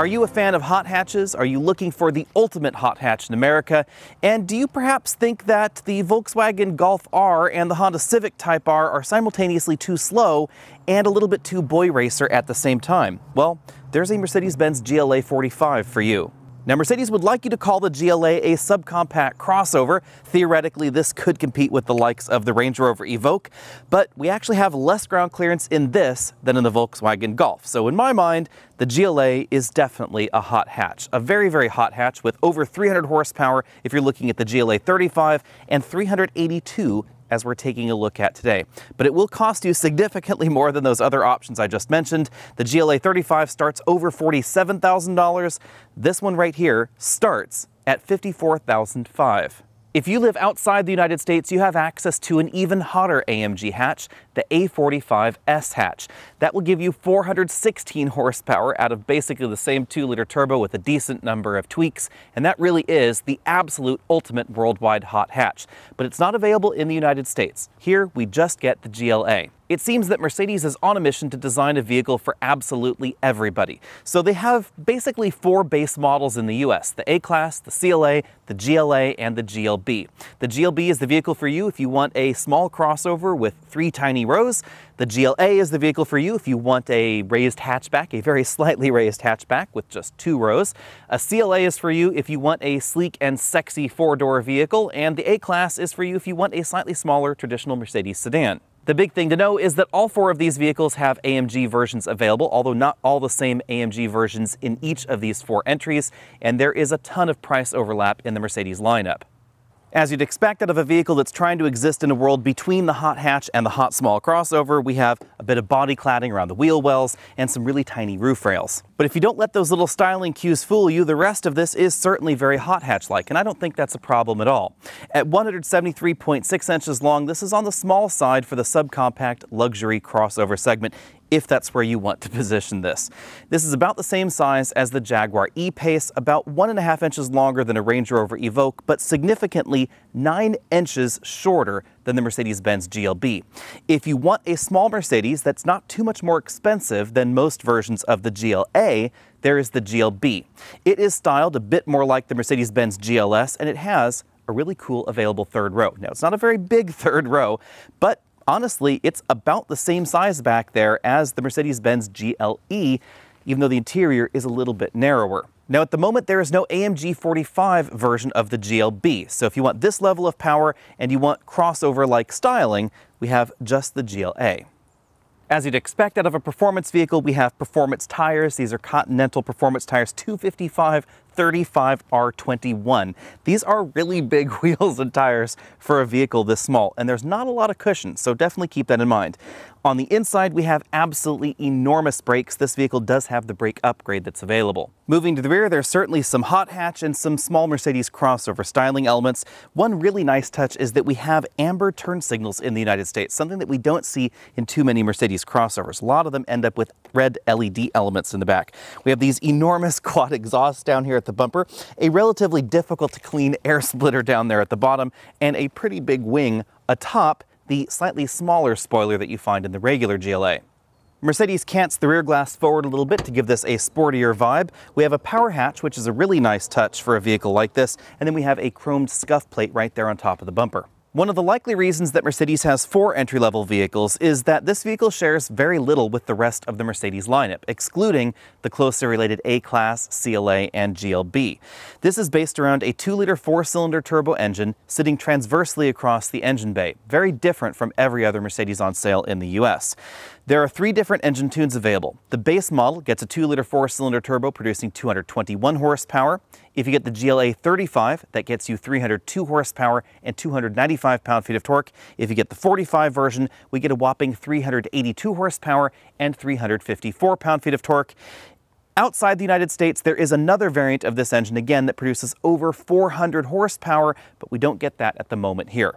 Are you a fan of hot hatches? Are you looking for the ultimate hot hatch in America? And do you perhaps think that the Volkswagen Golf R and the Honda Civic Type R are simultaneously too slow and a little bit too boy racer at the same time? Well, there's a Mercedes-Benz GLA 45 for you. Now, Mercedes would like you to call the GLA a subcompact crossover. Theoretically, this could compete with the likes of the Range Rover Evoque, but we actually have less ground clearance in this than in the Volkswagen Golf. So in my mind, the GLA is definitely a hot hatch, a very, very hot hatch with over 300 horsepower if you're looking at the GLA 35 and 382 as we're taking a look at today. But it will cost you significantly more than those other options I just mentioned. The GLA 35 starts over $47,000. This one right here starts at $54,500. If you live outside the United States, you have access to an even hotter AMG hatch, the A45S hatch. That will give you 416 horsepower out of basically the same 2-liter turbo with a decent number of tweaks, and that really is the absolute ultimate worldwide hot hatch. But it's not available in the United States. Here, we just get the GLA. It seems that Mercedes is on a mission to design a vehicle for absolutely everybody. So they have basically 4 base models in the US, the A-Class, the CLA, the GLA, and the GLB. The GLB is the vehicle for you if you want a small crossover with 3 tiny rows. The GLA is the vehicle for you if you want a raised hatchback, a very slightly raised hatchback with just 2 rows. A CLA is for you if you want a sleek and sexy 4-door vehicle, and the A-Class is for you if you want a slightly smaller traditional Mercedes sedan. The big thing to know is that all 4 of these vehicles have AMG versions available, although not all the same AMG versions in each of these 4 entries, and there is a ton of price overlap in the Mercedes lineup. As you'd expect out of a vehicle that's trying to exist in a world between the hot hatch and the hot small crossover, we have a bit of body cladding around the wheel wells and some really tiny roof rails. But if you don't let those little styling cues fool you, the rest of this is certainly very hot hatch-like, and I don't think that's a problem at all. At 173.6 inches long, this is on the small side for the subcompact luxury crossover segment, if that's where you want to position this. This is about the same size as the Jaguar E-Pace, about 1.5 inches longer than a Range Rover Evoque, but significantly 9 inches shorter than the Mercedes-Benz GLB. If you want a small Mercedes that's not too much more expensive than most versions of the GLA, there is the GLB. It is styled a bit more like the Mercedes-Benz GLS, and it has a really cool available third row. Now, it's not a very big third row, but honestly, it's about the same size back there as the Mercedes-Benz GLE, even though the interior is a little bit narrower. Now, at the moment, there is no AMG 45 version of the GLB, so if you want this level of power and you want crossover-like styling, we have just the GLA. As you'd expect out of a performance vehicle, we have performance tires. These are Continental performance tires, 255 35R21. These are really big wheels and tires for a vehicle this small, and there's not a lot of cushion, so definitely keep that in mind. On the inside, we have absolutely enormous brakes. This vehicle does have the brake upgrade that's available. Moving to the rear, there's certainly some hot hatch and some small Mercedes crossover styling elements. One really nice touch is that we have amber turn signals in the United States, something that we don't see in too many Mercedes crossovers. A lot of them end up with red LED elements in the back. We have these enormous quad exhausts down here at the bumper, a relatively difficult to clean air splitter down there at the bottom, and a pretty big wing atop the slightly smaller spoiler that you find in the regular GLA. Mercedes cants the rear glass forward a little bit to give this a sportier vibe. We have a power hatch, which is a really nice touch for a vehicle like this, and then we have a chromed scuff plate right there on top of the bumper. One of the likely reasons that Mercedes has 4 entry-level vehicles is that this vehicle shares very little with the rest of the Mercedes lineup, excluding the closely related A-Class, CLA, and GLB. This is based around a 2-liter 4-cylinder turbo engine sitting transversely across the engine bay, very different from every other Mercedes on sale in the US. There are 3 different engine tunes available. The base model gets a 2-liter 4-cylinder turbo producing 221 horsepower. If you get the GLA 35, that gets you 302 horsepower and 295 pound-feet of torque. If you get the 45 version, we get a whopping 382 horsepower and 354 pound-feet of torque. Outside the United States, there is another variant of this engine, again, that produces over 400 horsepower, but we don't get that at the moment here.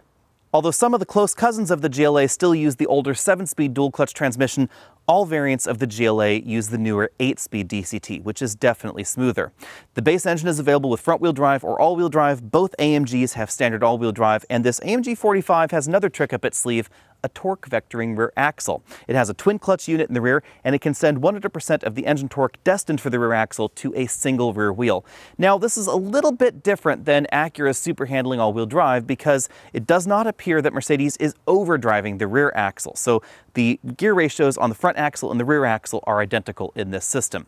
Although some of the close cousins of the GLA still use the older 7-speed dual-clutch transmission, all variants of the GLA use the newer 8-speed DCT, which is definitely smoother. The base engine is available with front-wheel drive or all-wheel drive. Both AMGs have standard all-wheel drive, and this AMG 45 has another trick up its sleeve, a torque vectoring rear axle. It has a twin clutch unit in the rear, and it can send 100% of the engine torque destined for the rear axle to a single rear wheel. Now, this is a little bit different than Acura's super handling all-wheel drive because it does not appear that Mercedes is overdriving the rear axle. So the gear ratios on the front axle and the rear axle are identical in this system.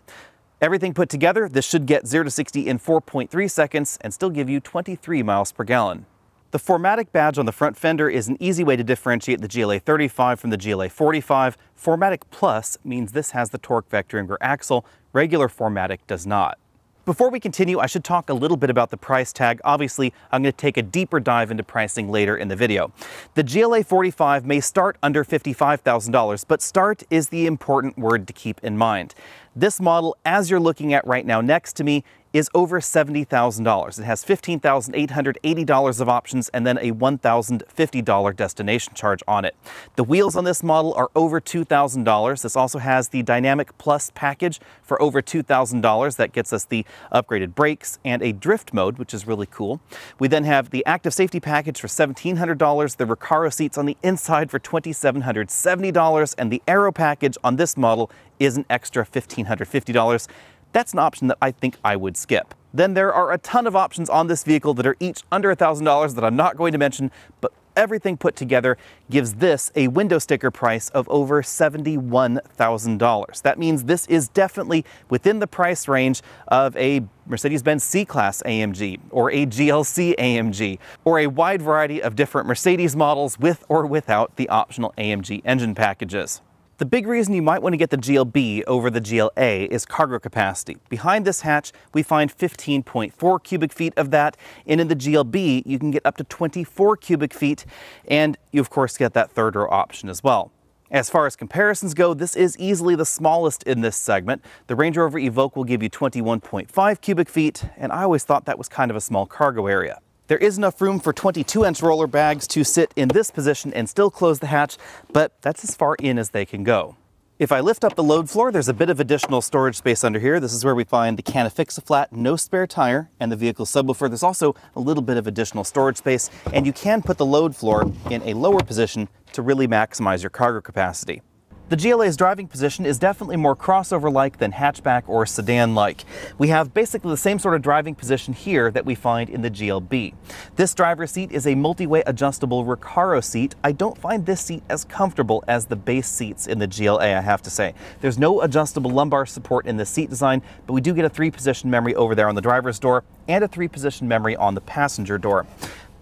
Everything put together, this should get 0 to 60 in 4.3 seconds and still give you 23 miles per gallon. The 4Matic badge on the front fender is an easy way to differentiate the GLA 35 from the GLA 45. 4Matic Plus means this has the torque vectoring rear axle. Regular 4Matic does not. Before we continue, I should talk a little bit about the price tag. Obviously, I'm going to take a deeper dive into pricing later in the video. The GLA 45 may start under $55,000, but start is the important word to keep in mind. This model, as you're looking at right now next to me, is over $70,000. It has $15,880 of options and then a $1,050 destination charge on it. The wheels on this model are over $2,000. This also has the Dynamic Plus package for over $2,000. That gets us the upgraded brakes and a drift mode, which is really cool. We then have the active safety package for $1,700, the Recaro seats on the inside for $2,770, and the aero package on this model is an extra $1,550. That's an option that I think I would skip. Then there are a ton of options on this vehicle that are each under $1,000 that I'm not going to mention, but everything put together gives this a window sticker price of over $71,000. That means this is definitely within the price range of a Mercedes-Benz C-Class AMG or a GLC AMG or a wide variety of different Mercedes models with or without the optional AMG engine packages. The big reason you might want to get the GLB over the GLA is cargo capacity. Behind this hatch, we find 15.4 cubic feet of that, and in the GLB, you can get up to 24 cubic feet, and you, of course, get that third row option as well. As far as comparisons go, this is easily the smallest in this segment. The Range Rover Evoque will give you 21.5 cubic feet, and I always thought that was kind of a small cargo area. There is enough room for 22-inch roller bags to sit in this position and still close the hatch, but that's as far in as they can go. If I lift up the load floor, there's a bit of additional storage space under here. This is where we find the can of Fix-a-Flat, no spare tire, and the vehicle subwoofer. There's also a little bit of additional storage space, and you can put the load floor in a lower position to really maximize your cargo capacity. The GLA's driving position is definitely more crossover-like than hatchback or sedan-like. We have basically the same sort of driving position here that we find in the GLB. This driver's seat is a multi-way adjustable Recaro seat. I don't find this seat as comfortable as the base seats in the GLA, I have to say. There's no adjustable lumbar support in the seat design, but we do get a three-position memory over there on the driver's door and a three-position memory on the passenger door.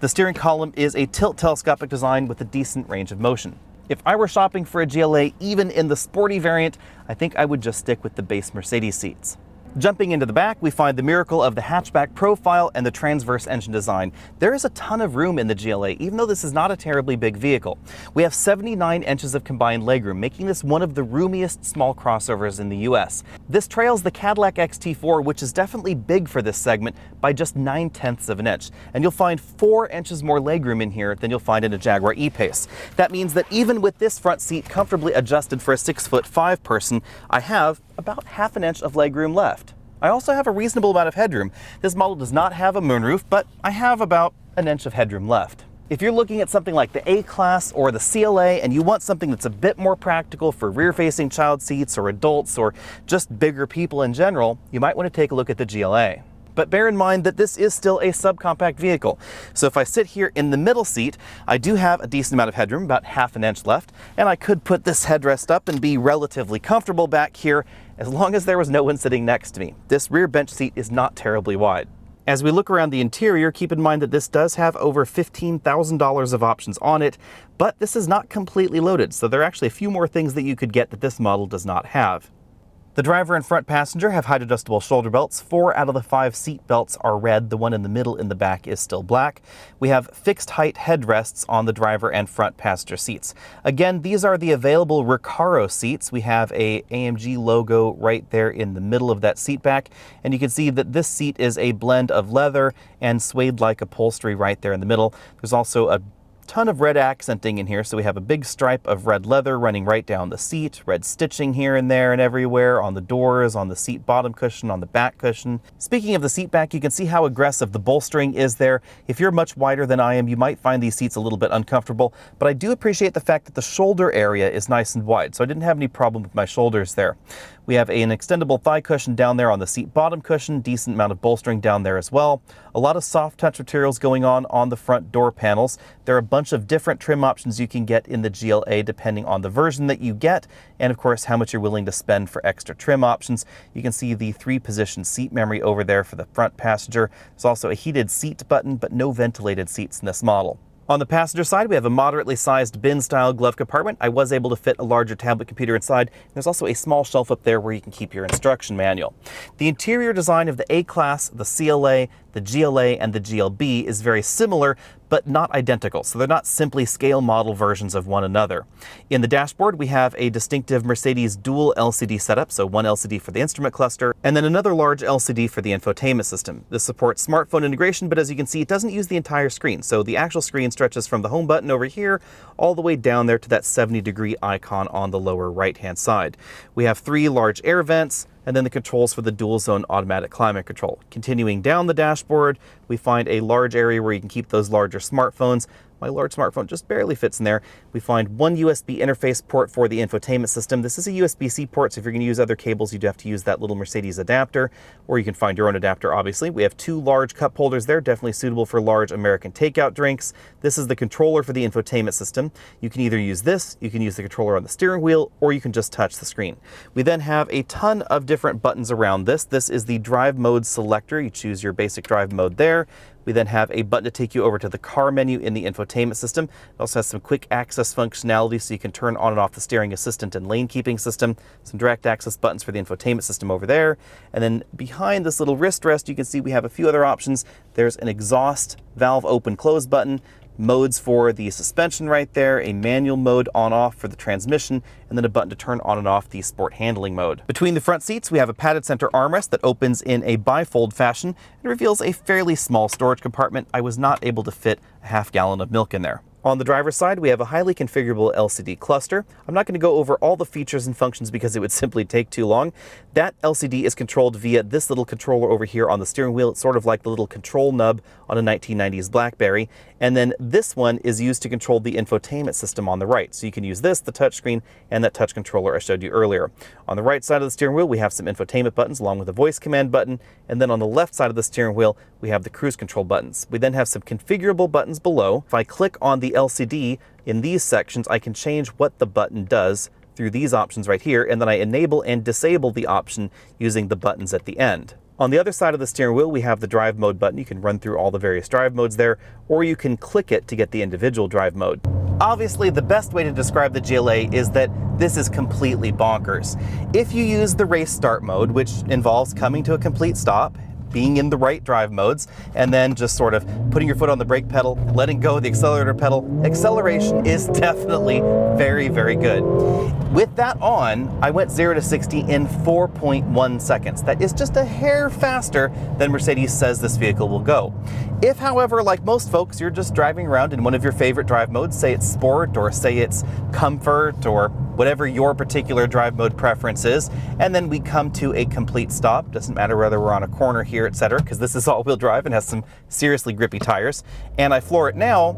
The steering column is a tilt telescopic design with a decent range of motion. If I were shopping for a GLA, even in the sporty variant, I think I would just stick with the base Mercedes seats. Jumping into the back, we find the miracle of the hatchback profile and the transverse engine design. There is a ton of room in the GLA, even though this is not a terribly big vehicle. We have 79 inches of combined legroom, making this one of the roomiest small crossovers in the US. This trails the Cadillac XT4, which is definitely big for this segment, by just 0.9 of an inch. And you'll find 4 inches more legroom in here than you'll find in a Jaguar E-Pace. That means that even with this front seat comfortably adjusted for a 6'5" person, I have about half an inch of legroom left. I also have a reasonable amount of headroom. This model does not have a moonroof, but I have about an inch of headroom left. If you're looking at something like the A-Class or the CLA and you want something that's a bit more practical for rear-facing child seats or adults or just bigger people in general, you might want to take a look at the GLA. But bear in mind that this is still a subcompact vehicle. So if I sit here in the middle seat, I do have a decent amount of headroom, about half an inch left, and I could put this headrest up and be relatively comfortable back here as long as there was no one sitting next to me. This rear bench seat is not terribly wide. As we look around the interior, keep in mind that this does have over $15,000 of options on it, but this is not completely loaded. So there are actually a few more things that you could get that this model does not have. The driver and front passenger have height adjustable shoulder belts. 4 out of the 5 seat belts are red. The one in the middle in the back is still black. We have fixed height headrests on the driver and front passenger seats. Again, these are the available Recaro seats. We have a AMG logo right there in the middle of that seat back. And you can see that this seat is a blend of leather and suede-like upholstery right there in the middle. There's also a ton of red accenting in here. So we have a big stripe of red leather running right down the seat, red stitching here and there and everywhere, on the doors, on the seat bottom cushion, on the back cushion. Speaking of the seat back, you can see how aggressive the bolstering is there. If you're much wider than I am, you might find these seats a little bit uncomfortable, but I do appreciate the fact that the shoulder area is nice and wide, so I didn't have any problem with my shoulders there. We have an extendable thigh cushion down there on the seat bottom cushion, decent amount of bolstering down there as well. A lot of soft touch materials going on the front door panels. There are a bunch of different trim options you can get in the GLA depending on the version that you get, and of course how much you're willing to spend for extra trim options. You can see the 3-position seat memory over there for the front passenger. There's also a heated seat button, but no ventilated seats in this model. On the passenger side, we have a moderately sized bin-style glove compartment. I was able to fit a larger tablet computer inside. There's also a small shelf up there where you can keep your instruction manual. The interior design of the A-Class, the CLA, the GLA, and the GLB is very similar, but not identical, so they're not simply scale model versions of one another. In the dashboard, we have a distinctive Mercedes dual LCD setup, so one LCD for the instrument cluster, and then another large LCD for the infotainment system. This supports smartphone integration, but as you can see, it doesn't use the entire screen, so the actual screen stretches from the home button over here all the way down there to that 70-degree icon on the lower right-hand side. We have 3 large air vents, and then the controls for the dual zone automatic climate control. Continuing down the dashboard, we find a large area where you can keep those larger smartphones. My large smartphone just barely fits in there. We find one USB interface port for the infotainment system. This is a USB-C port, so if you're going to use other cables, you'd have to use that little Mercedes adapter, or you can find your own adapter, obviously. We have 2 large cup holders there, definitely suitable for large American takeout drinks. This is the controller for the infotainment system. You can either use this, you can use the controller on the steering wheel, or you can just touch the screen. We then have a ton of different buttons around this. This is the drive mode selector. You choose your basic drive mode there. We then have a button to take you over to the car menu in the infotainment system. It also has some quick access functionality, so you can turn on and off the steering assistant and lane keeping system, some direct access buttons for the infotainment system over there. And then behind this little wrist rest, you can see we have a few other options. There's an exhaust valve open close button, modes for the suspension right there, a manual mode on off for the transmission, and then a button to turn on and off the sport handling mode. Between the front seats, we have a padded center armrest that opens in a bifold fashion and reveals a fairly small storage compartment. I was not able to fit a half-gallon of milk in there. On the driver's side, we have a highly configurable LCD cluster. I'm not going to go over all the features and functions because it would simply take too long. That LCD is controlled via this little controller over here on the steering wheel. It's sort of like the little control nub on a 1990s BlackBerry. And then this one is used to control the infotainment system on the right. So you can use this, the touchscreen, and that touch controller I showed you earlier. On the right side of the steering wheel, we have some infotainment buttons along with a voice command button. And then on the left side of the steering wheel, we have the cruise control buttons. We then have some configurable buttons below. If I click on the LCD in these sections, I can change what the button does through these options right here, and then I enable and disable the option using the buttons at the end. On the other side of the steering wheel, we have the drive mode button. You can run through all the various drive modes there, or you can click it to get the individual drive mode. Obviously, the best way to describe the GLA is that this is completely bonkers. If you use the race start mode, which involves coming to a complete stop, being in the right drive modes, and then just sort of putting your foot on the brake pedal, letting go of the accelerator pedal, acceleration is definitely very, very good. With that on, I went 0 to 60 in 4.1 seconds. That is just a hair faster than Mercedes says this vehicle will go. If, however, like most folks, you're just driving around in one of your favorite drive modes, say it's sport or say it's comfort or whatever your particular drive mode preference is, and then we come to a complete stop, doesn't matter whether we're on a corner here, etc., because this is all-wheel drive and has some seriously grippy tires, and I floor it now,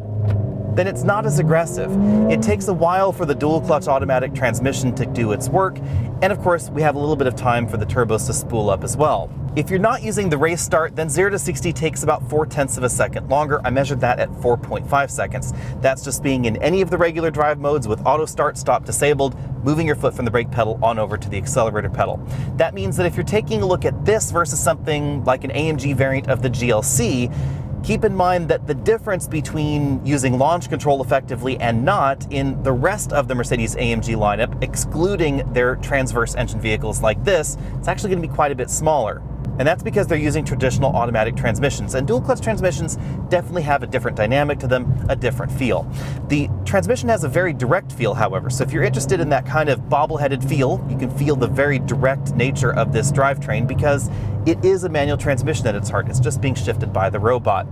then it's not as aggressive. It takes a while for the dual clutch automatic transmission to do its work, and of course we have a little bit of time for the turbos to spool up as well. If you're not using the race start, then 0 to 60 takes about 0.4 seconds longer. I measured that at 4.5 seconds. That's just being in any of the regular drive modes with auto start, stop disabled, moving your foot from the brake pedal on over to the accelerator pedal. That means that if you're taking a look at this versus something like an AMG variant of the GLC, keep in mind that the difference between using launch control effectively and not in the rest of the Mercedes-AMG lineup, excluding their transverse engine vehicles like this, it's actually going to be quite a bit smaller. And that's because they're using traditional automatic transmissions. And dual clutch transmissions definitely have a different dynamic to them, a different feel. The transmission has a very direct feel, however. So if you're interested in that kind of bobbleheaded feel, you can feel the very direct nature of this drivetrain because It is a manual transmission at its heart. It's just being shifted by the robot.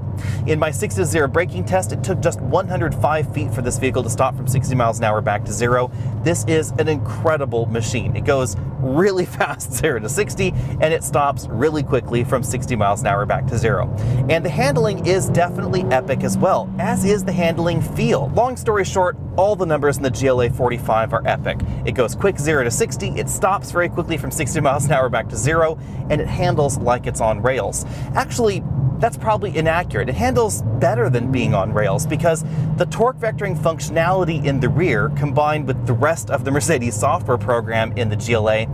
In my 6 to 0 braking test, it took just 105 feet for this vehicle to stop from 60 miles an hour back to zero. This is an incredible machine. It goes really fast 0 to 60, and it stops really quickly from 60 miles an hour back to zero. And the handling is definitely epic as well, as is the handling feel. Long story short, all the numbers in the GLA 45 are epic. It goes quick 0 to 60, it stops very quickly from 60 miles an hour back to zero, and it handles like it's on rails. Actually, that's probably inaccurate. It handles better than being on rails because the torque vectoring functionality in the rear, combined with the rest of the Mercedes software program in the GLA,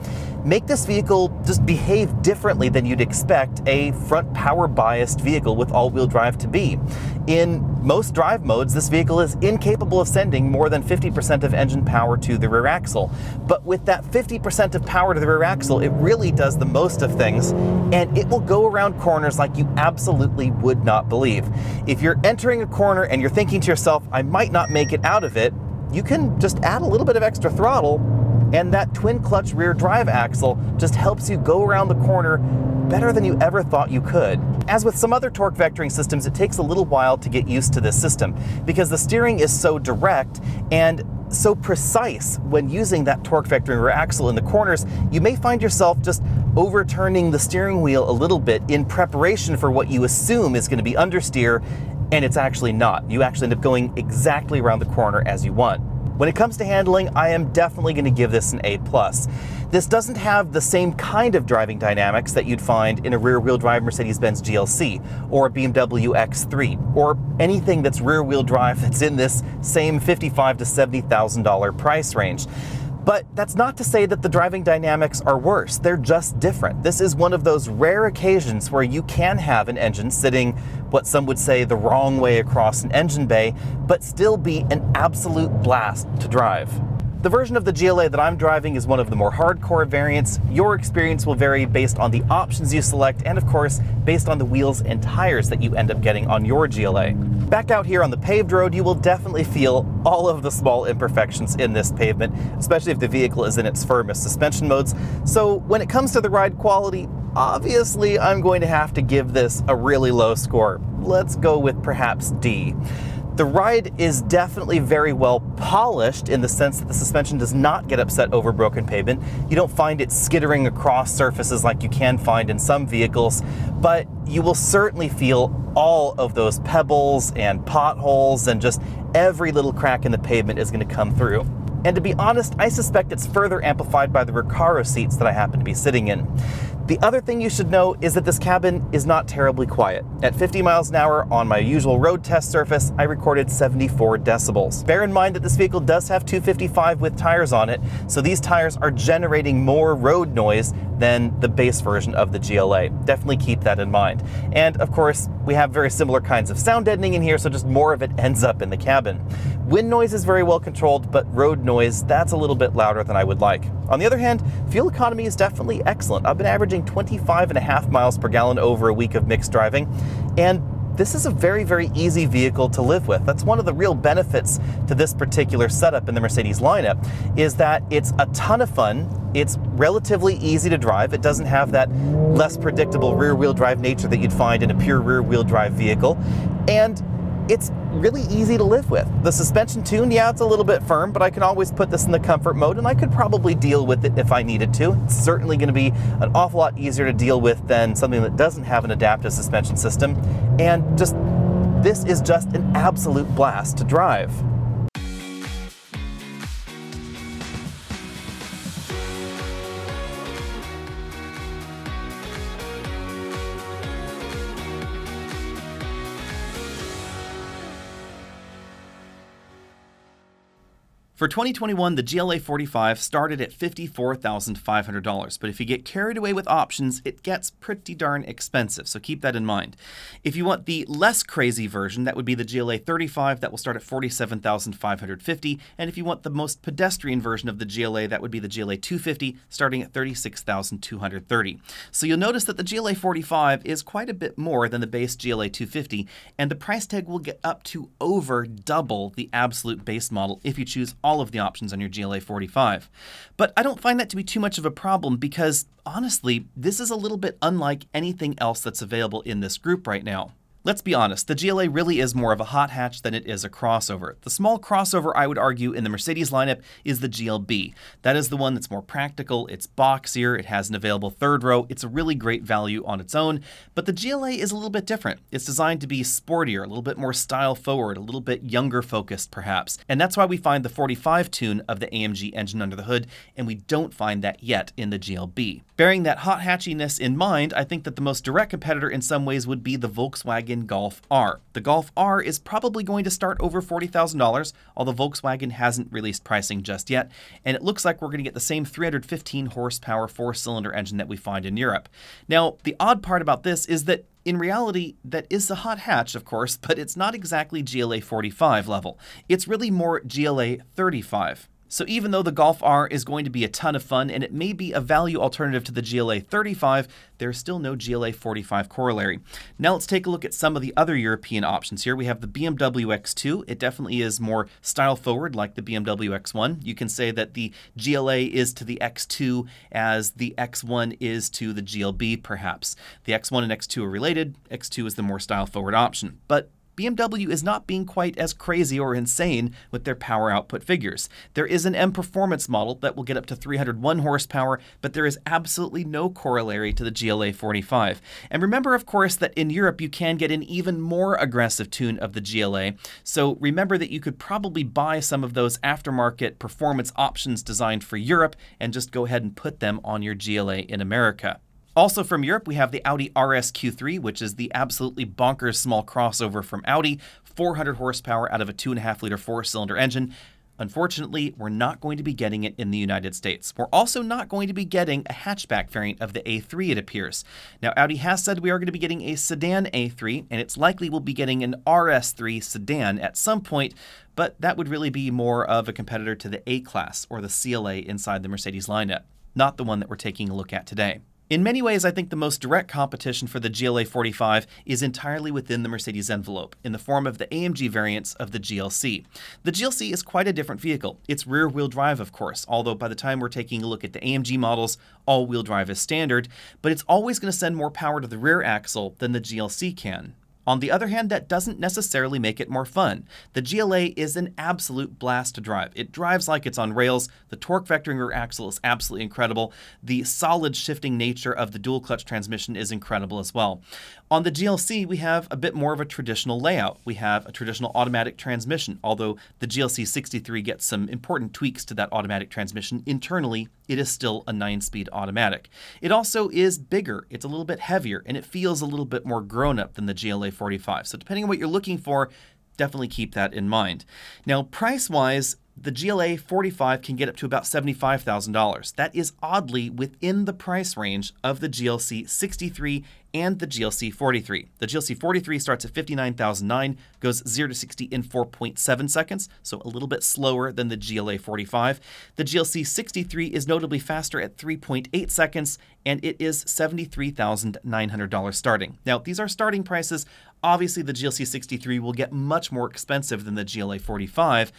make this vehicle just behave differently than you'd expect a front power biased vehicle with all-wheel drive to be. In most drive modes, this vehicle is incapable of sending more than 50% of engine power to the rear axle. But with that 50% of power to the rear axle, it really does the most of things, and it will go around corners like you absolutely would not believe. If you're entering a corner and you're thinking to yourself, I might not make it out of it, you can just add a little bit of extra throttle, and that twin clutch rear drive axle just helps you go around the corner better than you ever thought you could. As with some other torque vectoring systems, it takes a little while to get used to this system because the steering is so direct and so precise. When using that torque vectoring rear axle in the corners, you may find yourself just overturning the steering wheel a little bit in preparation for what you assume is going to be understeer, and it's actually not. You actually end up going exactly around the corner as you want. When it comes to handling, I am definitely going to give this an A+. This doesn't have the same kind of driving dynamics that you'd find in a rear-wheel drive Mercedes-Benz GLC or a BMW X3 or anything that's rear-wheel drive that's in this same $55,000 to $70,000 price range. But that's not to say that the driving dynamics are worse. They're just different. This is one of those rare occasions where you can have an engine sitting what some would say the wrong way across an engine bay, but still be an absolute blast to drive. The version of the GLA that I'm driving is one of the more hardcore variants. Your experience will vary based on the options you select and, of course, based on the wheels and tires that you end up getting on your GLA. Back out here on the paved road, you will definitely feel all of the small imperfections in this pavement, especially if the vehicle is in its firmest suspension modes. So when it comes to the ride quality, obviously I'm going to have to give this a really low score. Let's go with perhaps D. The ride is definitely very well polished in the sense that the suspension does not get upset over broken pavement. You don't find it skittering across surfaces like you can find in some vehicles, but you will certainly feel all of those pebbles and potholes, and just every little crack in the pavement is going to come through. And to be honest, I suspect it's further amplified by the Recaro seats that I happen to be sitting in. The other thing you should know is that this cabin is not terribly quiet. At 50 miles an hour on my usual road test surface, I recorded 74 decibels. Bear in mind that this vehicle does have 255 with tires on it, so these tires are generating more road noise than the base version of the GLA. Definitely keep that in mind. And of course, we have very similar kinds of sound deadening in here, so just more of it ends up in the cabin. Wind noise is very well controlled, but road noise, that's a little bit louder than I would like. On the other hand, fuel economy is definitely excellent. I've been averaging 25.5 miles per gallon over a week of mixed driving, and this is a very, very easy vehicle to live with. That's one of the real benefits to this particular setup in the Mercedes lineup, is that it's a ton of fun. It's relatively easy to drive. It doesn't have that less predictable rear-wheel drive nature that you'd find in a pure rear-wheel drive vehicle, and it's really easy to live with. The suspension tune, yeah, it's a little bit firm, but I can always put this in the comfort mode, and I could probably deal with it if I needed to. It's certainly going to be an awful lot easier to deal with than something that doesn't have an adaptive suspension system, and just this is just an absolute blast to drive. For 2021, the GLA 45 started at $54,500, but if you get carried away with options, it gets pretty darn expensive, so keep that in mind. If you want the less crazy version, that would be the GLA 35, that will start at $47,550, and if you want the most pedestrian version of the GLA, that would be the GLA 250, starting at $36,230. So you'll notice that the GLA 45 is quite a bit more than the base GLA 250, and the price tag will get up to over double the absolute base model if you choose all all of the options on your GLA 45. But I don't find that to be too much of a problem because, honestly, this is a little bit unlike anything else that's available in this group right now. Let's be honest, the GLA really is more of a hot hatch than it is a crossover. The small crossover, I would argue, in the Mercedes lineup is the GLB. That is the one that's more practical, it's boxier, it has an available third row, it's a really great value on its own, but the GLA is a little bit different. It's designed to be sportier, a little bit more style forward, a little bit younger focused perhaps, and that's why we find the 45 tune of the AMG engine under the hood, and we don't find that yet in the GLB. Bearing that hot hatchiness in mind, I think that the most direct competitor in some ways would be the Volkswagen Golf R. The Golf R is probably going to start over $40,000, although Volkswagen hasn't released pricing just yet, and it looks like we're going to get the same 315 horsepower four-cylinder engine that we find in Europe. Now, the odd part about this is that in reality, that is the hot hatch, of course, but it's not exactly GLA 45 level. It's really more GLA 35. So even though the Golf R is going to be a ton of fun and it may be a value alternative to the GLA 35, there's still no GLA 45 corollary. Now let's take a look at some of the other European options here. We have the BMW X2. It definitely is more style forward like the BMW X1. You can say that the GLA is to the X2 as the X1 is to the GLB perhaps. The X1 and X2 are related. X2 is the more style forward option. But BMW is not being quite as crazy or insane with their power output figures. There is an M performance model that will get up to 301 horsepower, but there is absolutely no corollary to the GLA 45. And remember, of course, that in Europe you can get an even more aggressive tune of the GLA. So remember that you could probably buy some of those aftermarket performance options designed for Europe and just go ahead and put them on your GLA in America. Also from Europe, we have the Audi RS Q3, which is the absolutely bonkers small crossover from Audi, 400 horsepower out of a 2.5-liter four-cylinder engine. Unfortunately, we're not going to be getting it in the United States. We're also not going to be getting a hatchback variant of the A3, it appears. Now, Audi has said we are going to be getting a sedan A3, and it's likely we'll be getting an RS3 sedan at some point, but that would really be more of a competitor to the A-Class or the CLA inside the Mercedes lineup, not the one that we're taking a look at today. In many ways, I think the most direct competition for the GLA 45 is entirely within the Mercedes envelope, in the form of the AMG variants of the GLC. The GLC is quite a different vehicle. It's rear-wheel drive, of course, although by the time we're taking a look at the AMG models, all-wheel drive is standard, but it's always going to send more power to the rear axle than the GLC can. On the other hand, that doesn't necessarily make it more fun. The GLA is an absolute blast to drive. It drives like it's on rails. The torque vectoring rear axle is absolutely incredible. The solid shifting nature of the dual clutch transmission is incredible as well. On the GLC, we have a bit more of a traditional layout. We have a traditional automatic transmission, although the GLC 63 gets some important tweaks to that automatic transmission. Internally, it is still a 9-speed automatic. It also is bigger, it's a little bit heavier, and it feels a little bit more grown-up than the GLA 45. So depending on what you're looking for, definitely keep that in mind. Now, price-wise, the GLA 45 can get up to about $75,000. That is oddly within the price range of the GLC 63 and the GLC 43. The GLC 43 starts at $59,009, goes 0 to 60 in 4.7 seconds, so a little bit slower than the GLA 45. The GLC 63 is notably faster at 3.8 seconds, and it is $73,900 starting. Now, these are starting prices. Obviously, the GLC 63 will get much more expensive than the GLA 45,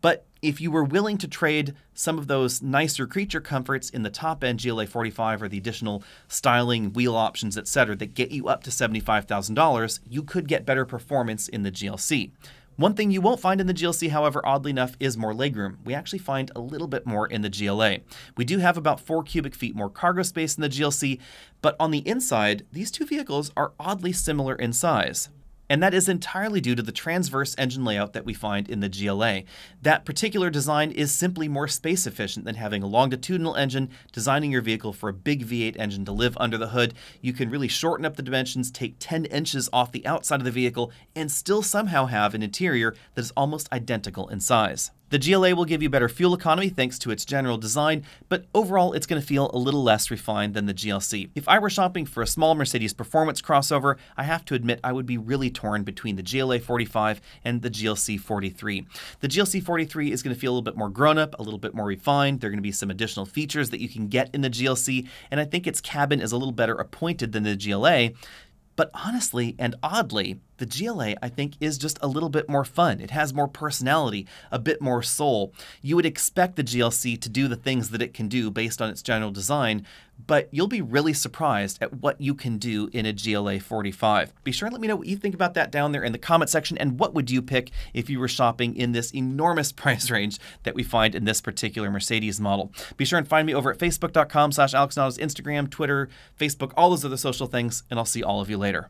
but if you were willing to trade some of those nicer creature comforts in the top-end GLA 45 or the additional styling, wheel options, etc. that get you up to $75,000, you could get better performance in the GLC. One thing you won't find in the GLC, however, oddly enough, is more legroom. We actually find a little bit more in the GLA. We do have about 4 cubic feet more cargo space in the GLC, but on the inside, these two vehicles are oddly similar in size. And that is entirely due to the transverse engine layout that we find in the GLA. That particular design is simply more space efficient than having a longitudinal engine, designing your vehicle for a big V8 engine to live under the hood. You can really shorten up the dimensions, take 10 inches off the outside of the vehicle, and still somehow have an interior that is almost identical in size. The GLA will give you better fuel economy thanks to its general design, but overall it's going to feel a little less refined than the GLC. If I were shopping for a small Mercedes performance crossover, I have to admit I would be really torn between the GLA 45 and the GLC 43. The GLC 43 is going to feel a little bit more grown-up, a little bit more refined. There are going to be some additional features that you can get in the GLC, and I think its cabin is a little better appointed than the GLA. But honestly and oddly, The GLA, I think, is just a little bit more fun. It has more personality, a bit more soul. You would expect the GLC to do the things that it can do based on its general design, but you'll be really surprised at what you can do in a GLA 45. Be sure and let me know what you think about that down there in the comment section, and what would you pick if you were shopping in this enormous price range that we find in this particular Mercedes model. Be sure and find me over at facebook.com/AlexNautos, Instagram, Twitter, Facebook, all those other social things, and I'll see all of you later.